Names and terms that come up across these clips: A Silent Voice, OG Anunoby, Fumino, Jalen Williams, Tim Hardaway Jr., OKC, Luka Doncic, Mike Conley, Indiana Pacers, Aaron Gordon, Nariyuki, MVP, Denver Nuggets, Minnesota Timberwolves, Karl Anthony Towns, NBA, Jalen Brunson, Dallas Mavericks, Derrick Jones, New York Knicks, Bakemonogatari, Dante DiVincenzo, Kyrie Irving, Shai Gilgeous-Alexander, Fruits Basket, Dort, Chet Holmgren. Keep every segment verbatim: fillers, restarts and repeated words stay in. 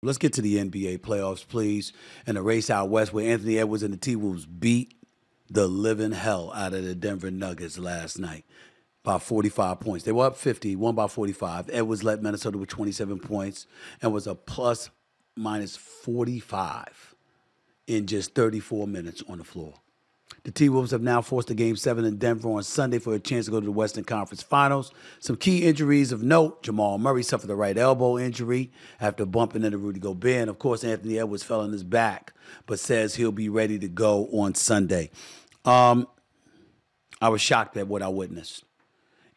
Let's get to the N B A playoffs, please, and the race out west where Anthony Edwards and the T-Wolves beat the living hell out of the Denver Nuggets last night by forty-five points. They were up fifty, won by forty-five. Edwards led Minnesota with twenty-seven points and was a plus minus forty-five in just thirty-four minutes on the floor. The T-Wolves have now forced a game seven in Denver on Sunday for a chance to go to the Western Conference Finals. Some key injuries of note: Jamal Murray suffered a right elbow injury after bumping into Rudy Gobert. And, of course, Anthony Edwards fell on his back, but says he'll be ready to go on Sunday. Um, I was shocked at what I witnessed.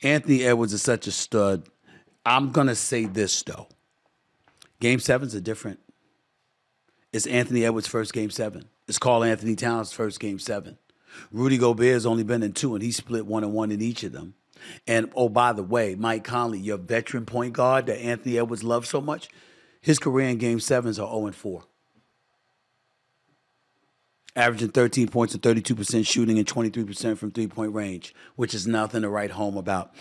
Anthony Edwards is such a stud. I'm going to say this, though. Game sevens are different. It's Anthony Edwards' first game seven. It's Karl Anthony Towns' first game seven. Rudy Gobert has only been in two, and he split one and one in each of them. And, oh, by the way, Mike Conley, your veteran point guard that Anthony Edwards loves so much, his career in game sevens are oh and four. Averaging thirteen points and thirty-two percent shooting and twenty-three percent from three-point range, which is nothing to write home about.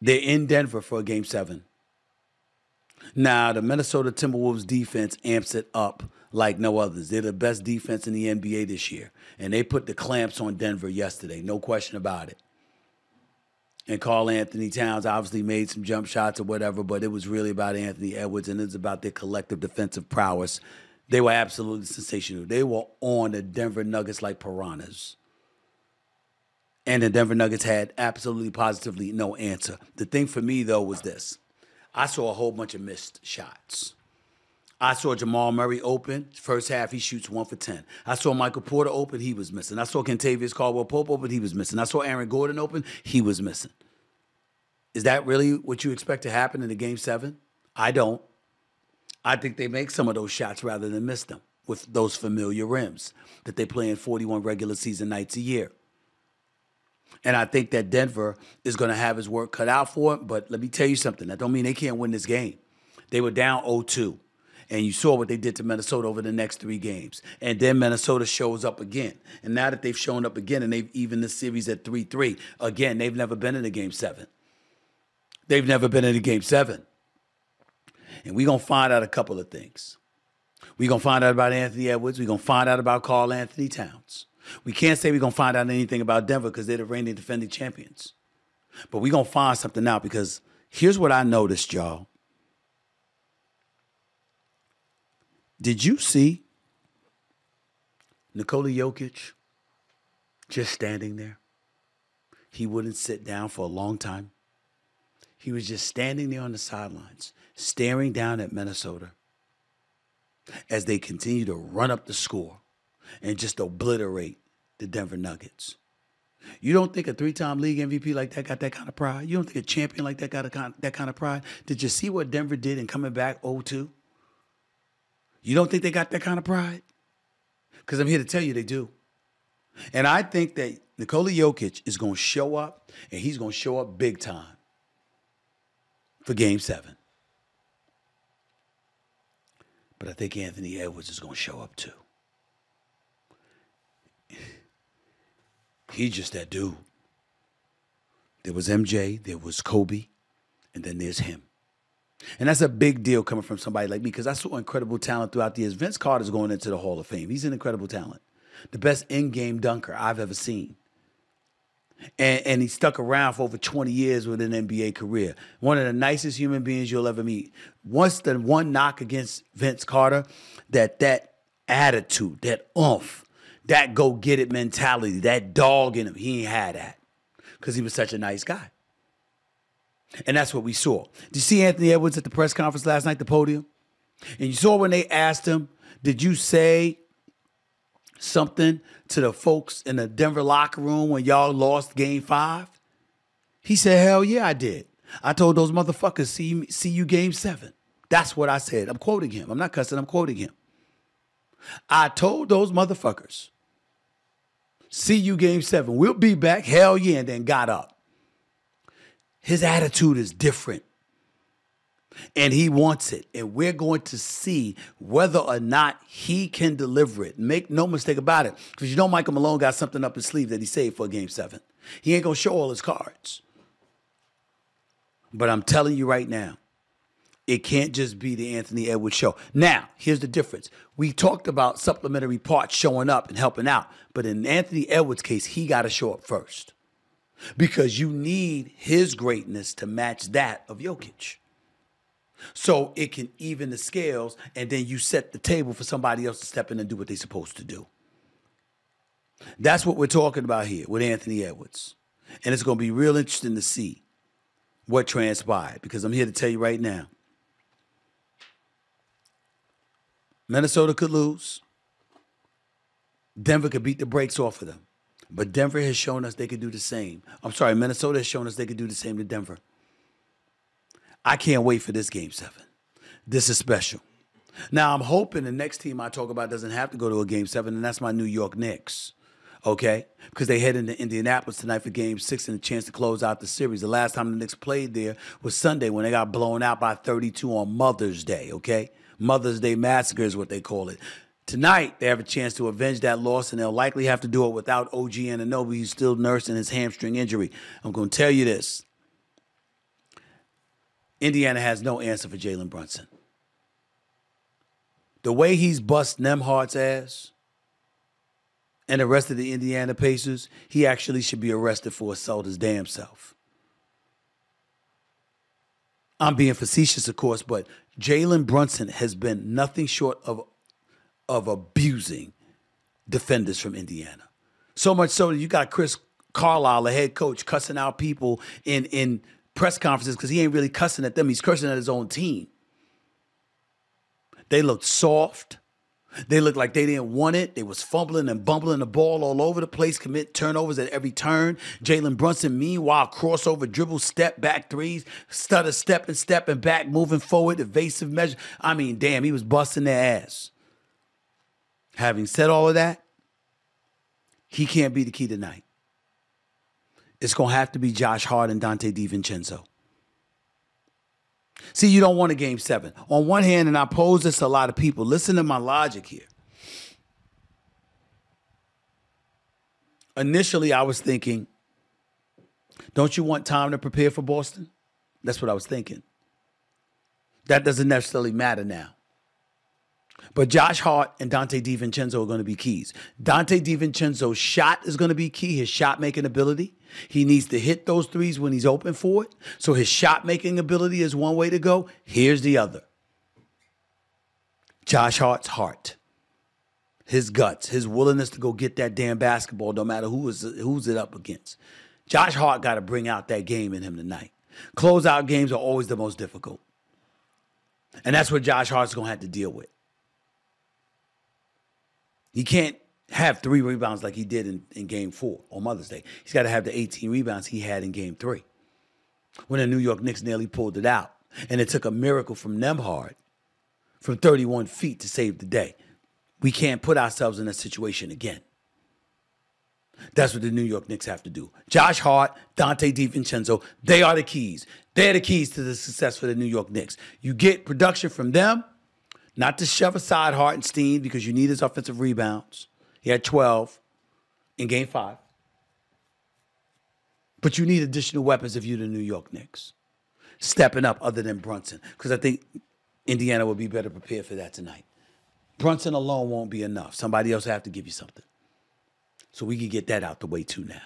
They're in Denver for a game seven. Now, the Minnesota Timberwolves defense amps it up like no others. They're the best defense in the N B A this year, and they put the clamps on Denver yesterday, no question about it. And Karl Anthony Towns obviously made some jump shots or whatever, but it was really about Anthony Edwards, and it was about their collective defensive prowess. They were absolutely sensational. They were on the Denver Nuggets like piranhas. And the Denver Nuggets had absolutely positively no answer. The thing for me, though, was this. I saw a whole bunch of missed shots. I saw Jamal Murray open. First half, he shoots one for ten. I saw Michael Porter open. He was missing. I saw Kentavious Caldwell-Pope open. He was missing. I saw Aaron Gordon open. He was missing. Is that really what you expect to happen in a game seven? I don't. I think they make some of those shots rather than miss them with those familiar rims that they play in forty-one regular season nights a year. And I think that Denver is going to have his work cut out for it. But let me tell you something. That don't mean they can't win this game. They were down oh two. And you saw what they did to Minnesota over the next three games. And then Minnesota shows up again. And now that they've shown up again and they've evened the series at three three, again, they've never been in a game seven. They've never been in a game seven. And we're going to find out a couple of things. We're going to find out about Anthony Edwards. We're going to find out about Karl Anthony Towns. We can't say we're going to find out anything about Denver because they're the reigning defending champions. But we're going to find something out because here's what I noticed, y'all. Did you see Nikola Jokic just standing there? He wouldn't sit down for a long time. He was just standing there on the sidelines, staring down at Minnesota as they continue to run up the score and just obliterate the Denver Nuggets. You don't think a three-time league M V P like that got that kind of pride? You don't think a champion like that got a, that kind of pride? Did you see what Denver did in coming back oh two? You don't think they got that kind of pride? Because I'm here to tell you they do. And I think that Nikola Jokic is going to show up, and he's going to show up big time for Game seven. But I think Anthony Edwards is going to show up too. He's just that dude. There was M J, there was Kobe, and then there's him. And that's a big deal coming from somebody like me because I saw incredible talent throughout the years. Vince Carter is going into the Hall of Fame. He's an incredible talent. The best in-game dunker I've ever seen. And, and he stuck around for over twenty years with an N B A career. One of the nicest human beings you'll ever meet. Once the one knock against Vince Carter, that that attitude, that oomph, that go-get-it mentality, that dog in him, he ain't had that because he was such a nice guy. And that's what we saw. Did you see Anthony Edwards at the press conference last night, the podium? And you saw when they asked him, did you say something to the folks in the Denver locker room when y'all lost game five? He said, hell yeah, I did. I told those motherfuckers, see, see you game seven. That's what I said. I'm quoting him. I'm not cussing. I'm quoting him. I told those motherfuckers. See you game seven. We'll be back. Hell yeah. And then got up. His attitude is different. And he wants it. And we're going to see whether or not he can deliver it. Make no mistake about it. Because you know Michael Malone got something up his sleeve that he saved for game seven. He ain't going to show all his cards. But I'm telling you right now, It can't just be the Anthony Edwards show. Now, here's the difference. We talked about supplementary parts showing up and helping out. But in Anthony Edwards' case, he got to show up first. Because you need his greatness to match that of Jokic. So it can even the scales, and then you set the table for somebody else to step in and do what they're supposed to do. That's what we're talking about here with Anthony Edwards. And it's going to be real interesting to see what transpired. Because I'm here to tell you right now, Minnesota could lose. Denver could beat the brakes off of them. But Denver has shown us they could do the same. I'm sorry, Minnesota has shown us they could do the same to Denver. I can't wait for this Game seven. This is special. Now, I'm hoping the next team I talk about doesn't have to go to a Game seven, and that's my New York Knicks, okay? Because they head into Indianapolis tonight for Game six and a chance to close out the series. The last time the Knicks played there was Sunday when they got blown out by thirty-two on Mother's Day, okay? Mother's Day Massacre is what they call it. Tonight, they have a chance to avenge that loss, and they'll likely have to do it without O G Anunoby, who's still nursing his hamstring injury. I'm going to tell you this. Indiana has no answer for Jalen Brunson. The way he's bust Nembhard's ass and the rest of the Indiana Pacers, he actually should be arrested for assault his damn self. I'm being facetious, of course, but Jalen Brunson has been nothing short of of abusing defenders from Indiana. So much so that you got Chris Carlisle, the head coach, cussing out people in, in press conferences because he ain't really cussing at them. He's cursing at his own team. They looked soft. They looked like they didn't want it. They was fumbling and bumbling the ball all over the place, commit turnovers at every turn. Jalen Brunson, meanwhile, crossover, dribble, step back threes, stutter, step and step and back, moving forward, evasive measure. I mean, damn, he was busting their ass. Having said all of that, he can't be the key tonight. It's going to have to be Josh Hart and Dante DiVincenzo. See, you don't want a Game seven. On one hand, and I pose this to a lot of people, listen to my logic here. Initially, I was thinking, don't you want time to prepare for Boston? That's what I was thinking. That doesn't necessarily matter now. But Josh Hart and Dante DiVincenzo are going to be keys. Dante DiVincenzo's shot is going to be key, his shot-making ability. He needs to hit those threes when he's open for it. So his shot-making ability is one way to go. Here's the other. Josh Hart's heart, his guts, his willingness to go get that damn basketball, no matter who is, who's it up against. Josh Hart got to bring out that game in him tonight. Closeout games are always the most difficult. And that's what Josh Hart's going to have to deal with. He can't have three rebounds like he did in, in game four on Mother's Day. He's got to have the eighteen rebounds he had in game three when the New York Knicks nearly pulled it out. And it took a miracle from Nembhard from thirty-one feet to save the day. We can't put ourselves in that situation again. That's what the New York Knicks have to do. Josh Hart, Dante DiVincenzo, they are the keys. They're the keys to the success for the New York Knicks. You get production from them. Not to shove aside Hartenstein because you need his offensive rebounds. He had twelve in game five. But you need additional weapons if you're the New York Knicks. Stepping up other than Brunson. Because I think Indiana will be better prepared for that tonight. Brunson alone won't be enough. Somebody else will have to give you something. So we can get that out the way too now.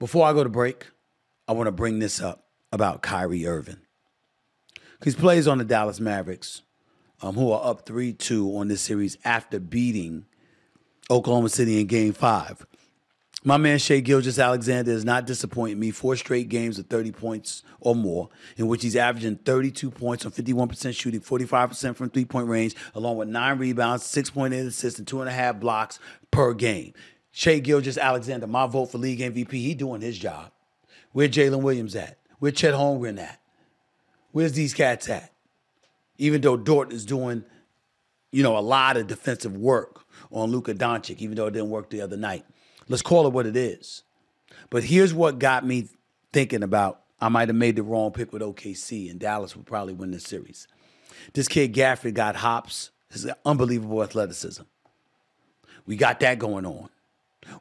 Before I go to break, I want to bring this up about Kyrie Irving. He plays on the Dallas Mavericks, um, who are up three two on this series after beating Oklahoma City in Game five. My man Shai Gilgeous-Alexander is not disappointing me. Four straight games of thirty points or more, in which he's averaging thirty-two points on fifty-one percent shooting, forty-five percent from three-point range, along with nine rebounds, six point eight assists, and two and a half blocks per game. Shai Gilgeous-Alexander, my vote for league M V P, he doing his job. Where Jalen Williams at? Where Chet Holmgren at? Where's these cats at? Even though Dort is doing, you know, a lot of defensive work on Luka Doncic, even though it didn't work the other night. Let's call it what it is. But here's what got me thinking about I might have made the wrong pick with O K C, and Dallas would probably win this series. This kid Gaffrey got hops. His unbelievable athleticism. We got that going on.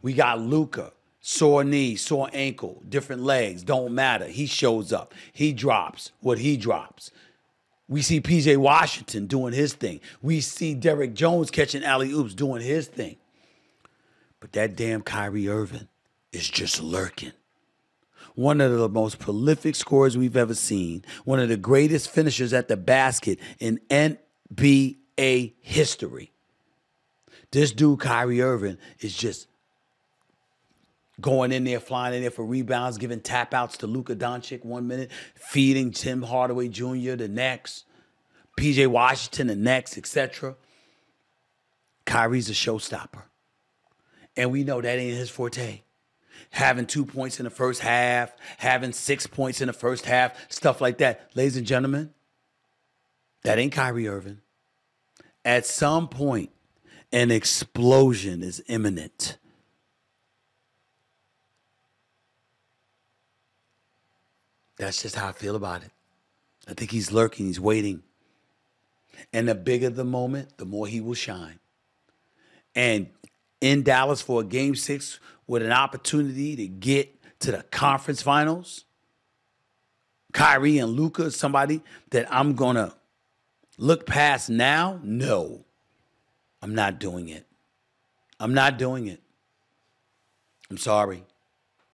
We got Luka Sore knee, sore ankle, different legs, don't matter. He shows up. He drops what he drops. We see P J Washington doing his thing. We see Derrick Jones catching alley-oops doing his thing. But that damn Kyrie Irving is just lurking. One of the most prolific scorers we've ever seen. One of the greatest finishers at the basket in N B A history. This dude, Kyrie Irving, is just going in there, flying in there for rebounds, giving tap-outs to Luka Doncic one minute, feeding Tim Hardaway Junior the next, P J Washington the next, et cetera. Kyrie's a showstopper. And we know that ain't his forte. Having two points in the first half, having six points in the first half, stuff like that. Ladies and gentlemen, that ain't Kyrie Irving. At some point, an explosion is imminent. That's just how I feel about it. I think he's lurking. He's waiting. And the bigger the moment, the more he will shine. And in Dallas for a game six with an opportunity to get to the conference finals, Kyrie and Luka is somebody that I'm going to look past now? No, I'm not doing it. I'm not doing it. I'm sorry.